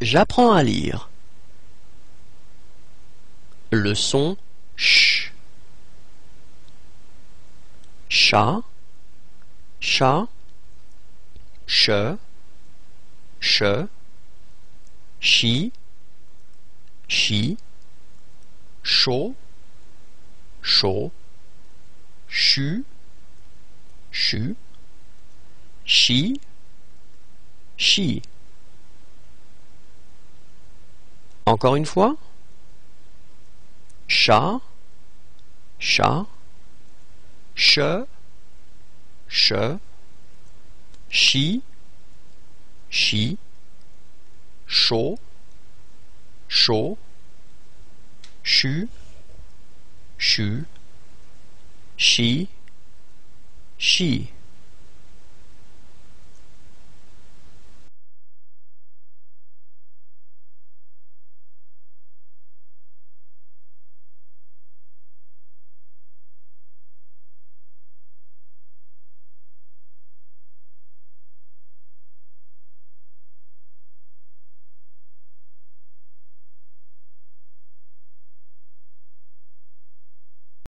J'apprends à lire. Le son ch. Chat, chat, che, che, chi, chi, chaud, chaud, chu, chu, chi, chi. Encore une fois. Chat, chat, che, che, chi, chi, chaud, chaud, chu, chu, chi, chi.